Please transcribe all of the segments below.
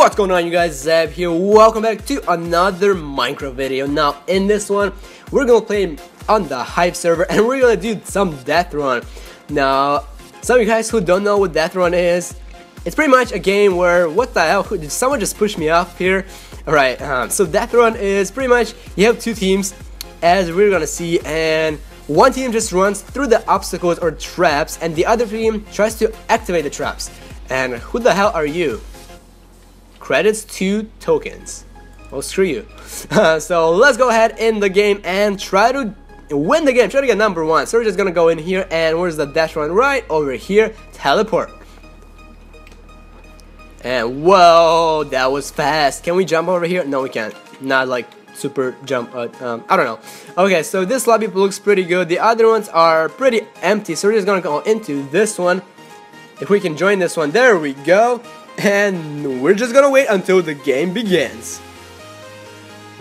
What's going on, you guys? Zeb here. Welcome back to another Minecraft video. Now in this one we're gonna play on the Hive server and we're gonna do some DEATHRUN. Now some of you guys who don't know what DEATHRUN is, it's pretty much a game where, what the hell, did someone just push me off here? Alright, so DEATHRUN is pretty much you have two teams, as we're gonna see, and one team just runs through the obstacles or traps and the other team tries to activate the traps. And who the hell are you? Credits, 2 tokens. Oh, screw you. So let's go ahead in the game and try to win the game, try to get number one. So we're just gonna go in here, and where's the dash run? Right over here. Teleport. And whoa, that was fast. Can we jump over here? No, we can't. Not like super jump, I don't know. Okay, so this lobby looks pretty good. The other ones are pretty empty, so we're just gonna go into this one. If we can join this one, there we go. And we're just gonna wait until the game begins.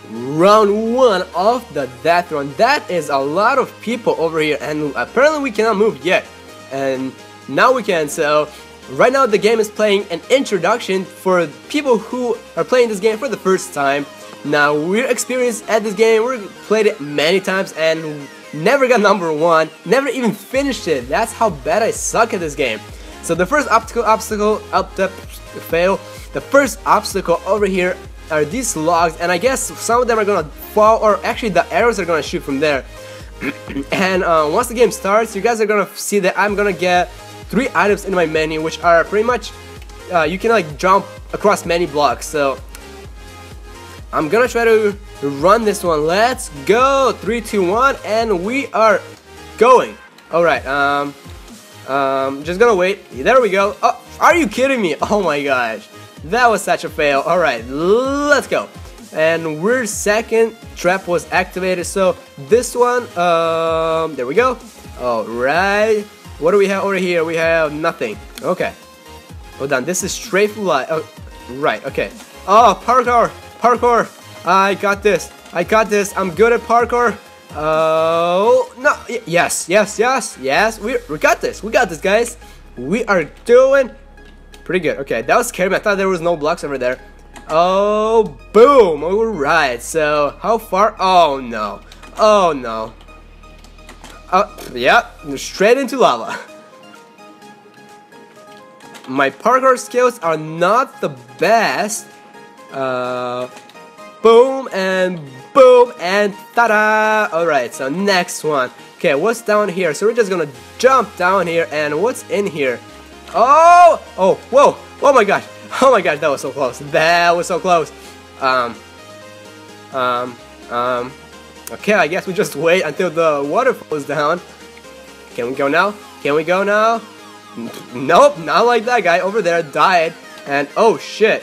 Round 1 of the DEATHRUN. That is a lot of people over here, and apparently we cannot move yet. And now we can, so right now the game is playing an introduction for people who are playing this game for the first time. Now we're experienced at this game, we've played it many times and never got number 1, never even finished it. That's how bad I suck at this game. So the first obstacle over here are these logs, and I guess some of them are gonna fall, or actually the arrows are gonna shoot from there. And once the game starts, you guys are gonna see that I'm gonna get 3 items in my menu, which are pretty much you can like jump across many blocks. So I'm gonna try to run this one. Let's go. 3, 2, 1, and we are going. All right. Just gonna wait. There we go. Oh, are you kidding me? Oh my gosh, that was such a fail. All right, let's go. And we're second trap was activated. So this one, there we go. All right, what do we have over here? We have nothing. Okay, hold on. This is straight fly. Oh, right. Okay. Oh, parkour, parkour. I got this. I got this. I'm good at parkour. Oh no, yes, we got this, guys, we are doing pretty good. Okay, that was scary. I thought there was no blocks over there. Oh, boom. All right, so how far? Oh no, oh no. Yep, straight into lava. My parkour skills are not the best. Boom and boom and ta-da! Alright, so next one. Okay, what's down here? So we're just gonna jump down here, and what's in here? Oh! Oh, whoa! Oh my gosh! Oh my gosh, that was so close. That was so close. Okay, I guess we just wait until the water falls down. Can we go now? Can we go now? Nope, not like that guy over there died. And oh shit.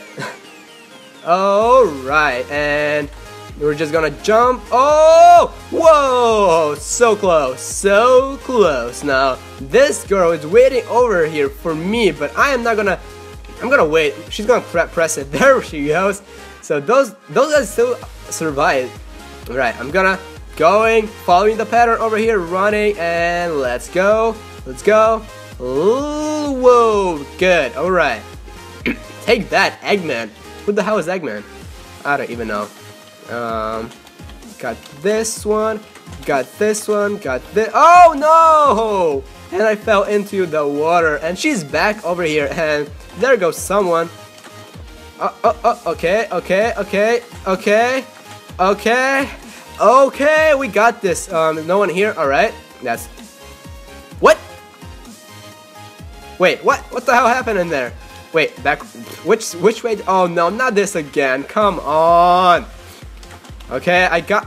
Alright, and we're just gonna jump. Oh, whoa, so close, so close. Now this girl is waiting over here for me, but I am not gonna, I'm gonna wait. She's gonna press it. There she goes. So those guys still survived. All right, I'm gonna following the pattern over here, running, and let's go, let's go. Ooh, whoa, good. All right. Take that, Eggman. Who the hell is Eggman? I don't even know. Got this one, got this one, got this. Oh no! And I fell into the water, and she's back over here, and there goes someone. Okay, we got this. No one here. All right, that's what. Wait, what the hell happened in there? Wait, back. Which way? Oh no, not this again. Come on. Okay, I got...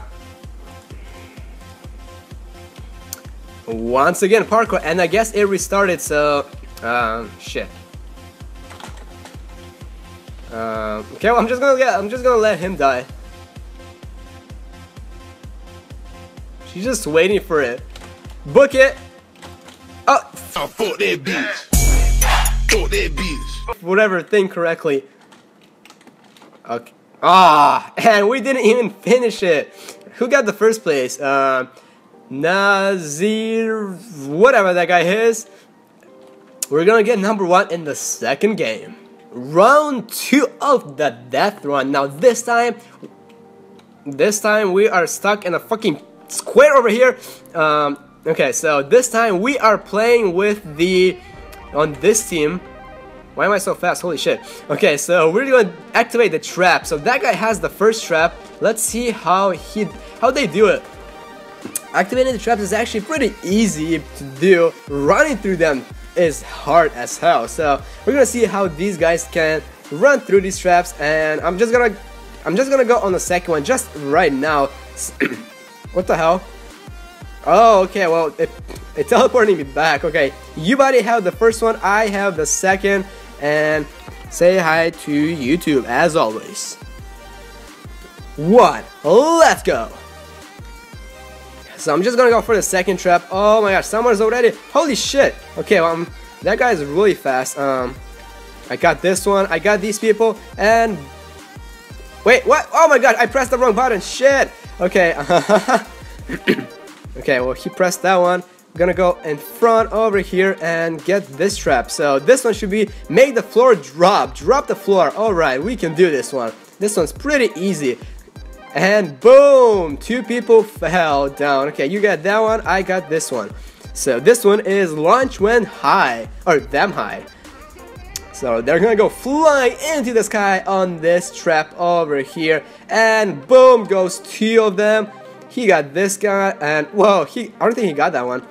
Once again, parkour, and I guess it restarted, so... shit. Okay, well, I'm just gonna let him die. She's just waiting for it. Book it! Oh! I fought that bitch. Fought that bitch. Whatever, think correctly. Okay. Ah, and we didn't even finish it. Who got the first place? Nazir, whatever that guy is. We're gonna get number 1 in the second game. round 2 of the death run. Now this time we are stuck in a fucking square over here. Okay, so this time we are playing with the on this team. Why am I so fast? Holy shit. Okay, so we're gonna activate the trap. So that guy has the first trap. Let's see how they do it. Activating the traps is actually pretty easy to do. Running through them is hard as hell. So we're gonna see how these guys can run through these traps, and I'm just gonna go on the second one just right now. What the hell? Oh, okay, well, it teleported me back. Okay, you buddy have the first one, I have the second, and say hi to YouTube as always. What? Let's go! So I'm just gonna go for the second trap. Oh my gosh, someone's already... Holy shit! Okay, well, that guy is really fast. I got this one, I got these people, and... Wait, what? Oh my god, I pressed the wrong button, shit! Okay, okay, well, he pressed that one. I'm gonna go in front over here and get this trap. So this one should be make the floor drop. Drop the floor. Alright, we can do this one. This one's pretty easy. And boom! Two people fell down. Okay, you got that one, I got this one. So this one is launch when high. Or damn high. So they're gonna go flying into the sky on this trap over here. And boom goes two of them. He got this guy, and whoa, I don't think he got that one.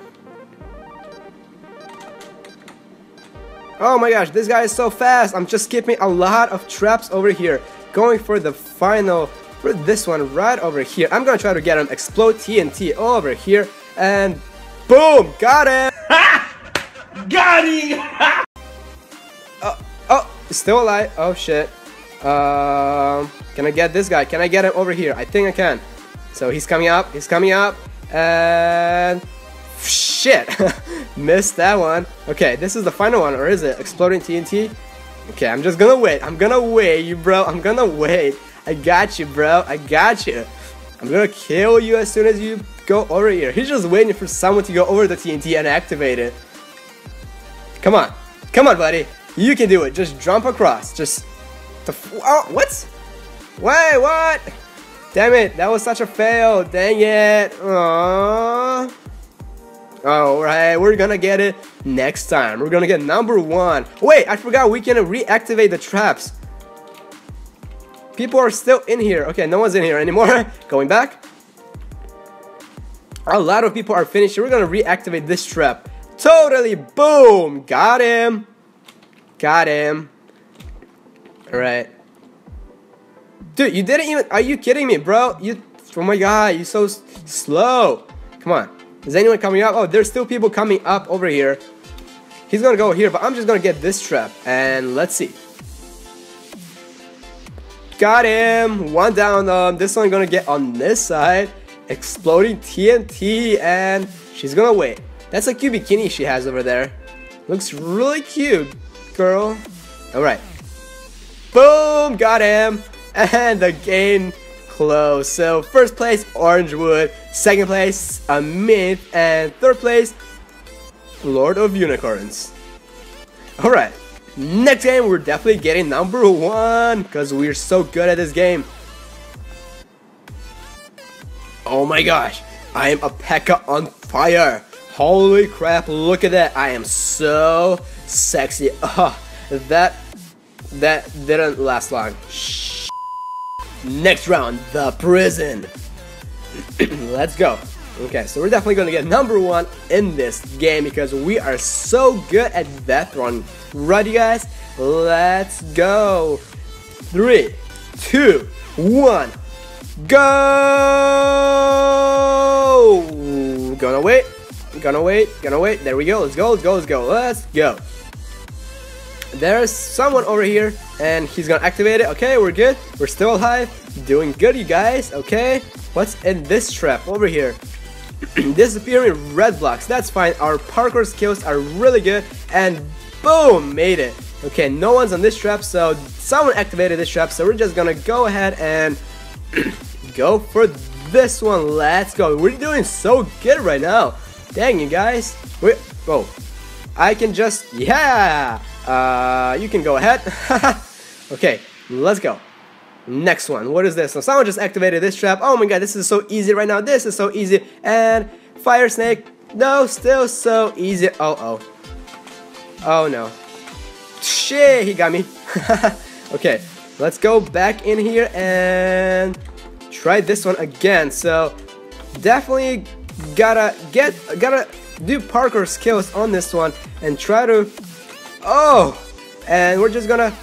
Oh my gosh, this guy is so fast. I'm just skipping a lot of traps over here. Going for the final, for this one right over here. I'm gonna try to get him, explode TNT over here, and boom, got him! Got him! Oh, still alive, oh shit. Can I get this guy? Can I get him over here? I think I can. So he's coming up, and shit, missed that one. Okay, this is the final one, or is it? Exploding TNT? Okay, I'm just gonna wait, I'm gonna wait. I got you, bro, I got you. I'm gonna kill you as soon as you go over here. He's just waiting for someone to go over the TNT and activate it. Come on, come on, buddy. You can do it, just jump across, just... Oh, what? Wait, what? Damn it, that was such a fail, dang it. Aww. Alright, we're gonna get it next time. We're gonna get number one. Wait, I forgot we can reactivate the traps. People are still in here. Okay, no one's in here anymore. Going back. A lot of people are finished. We're gonna reactivate this trap. Totally, boom, got him. Got him. Alright. Dude, you didn't even... Are you kidding me, bro? You... Oh my god, you're so slow. Come on. Is anyone coming up? Oh, there's still people coming up over here. He's gonna go here, but I'm just gonna get this trap. And let's see. Got him. One down. This one gonna get on this side. Exploding TNT. And she's gonna wait. That's a cute bikini she has over there. Looks really cute, girl. Alright. Boom. Got him. And the game closed. So first place, Orangewood. Second place, a myth. And third place, Lord of Unicorns. Alright, next game we're definitely getting number one, because we're so good at this game. Oh my gosh, I am a Pekka on fire. Holy crap, look at that. I am so sexy. Oh, that didn't last long. Next round, the prison. Let's go. Okay, so we're definitely gonna get number one in this game because we are so good at DEATHRUN. Right, you guys? Let's go. 3, 2, 1, go! Gonna wait, gonna wait, gonna wait. There we go. Let's go. Let's go. Let's go. Let's go. There's someone over here, and he's gonna activate it. Okay, we're good. We're still alive. Doing good, you guys. Okay, what's in this trap over here? Disappearing red blocks. That's fine. Our parkour skills are really good, and boom, made it. Okay, no one's on this trap, so someone activated this trap, so we're just gonna go ahead and go for this one. Let's go. We're doing so good right now. Dang, you guys. Whoa. I can just... Yeah! You can go ahead. Okay, let's go. Next one. What is this? So someone just activated this trap. Oh my god, this is so easy right now. This is so easy. And fire snake. No, still so easy. Oh, oh. Oh no. Shit, he got me. Okay, let's go back in here and try this one again. So definitely gotta do parkour skills on this one and try to. Oh, and we're just gonna.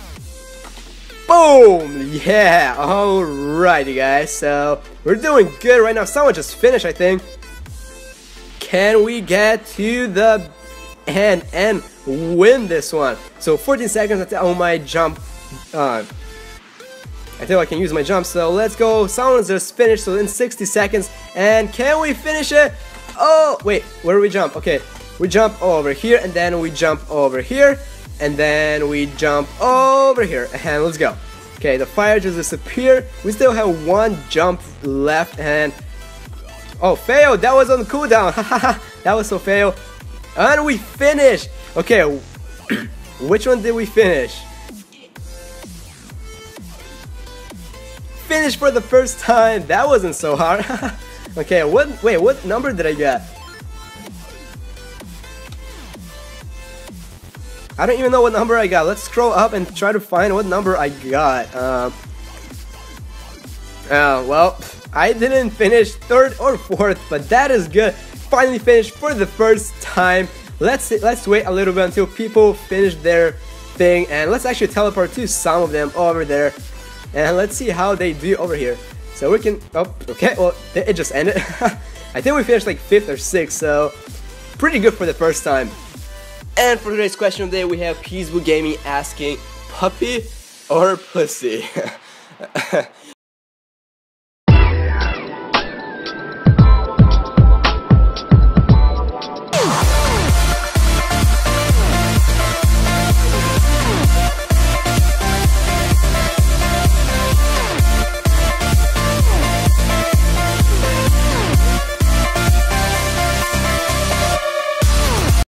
Boom! Yeah, alright you guys, so we're doing good right now. Someone just finished, I think. Can we get to the end and win this one? So 14 seconds until my jump. Until I can use my jump, so let's go. Someone's just finished, so in 60 seconds. And can we finish it? Oh, wait, where do we jump? Okay, we jump over here, and then we jump over here. And then we jump over here and let's go. Okay, the fire just disappeared. We still have one jump left and oh, fail. That was on cooldown. That was so fail. And we finish. Okay, which one did we finish? Finish for the first time. That wasn't so hard. Okay, what? Wait, what number did I get? I don't even know what number I got. Let's scroll up and try to find what number I got. Well, I didn't finish third or fourth, but that is good. Finally finished for the first time. Let's wait a little bit until people finish their thing, and let's actually teleport to some of them over there, and let's see how they do over here. So we can. Oh, okay. Well, it just ended. I think we finished like 5th or 6th, so pretty good for the first time. And for today's question of the day, we have Peaceful Gaming asking, puppy or pussy?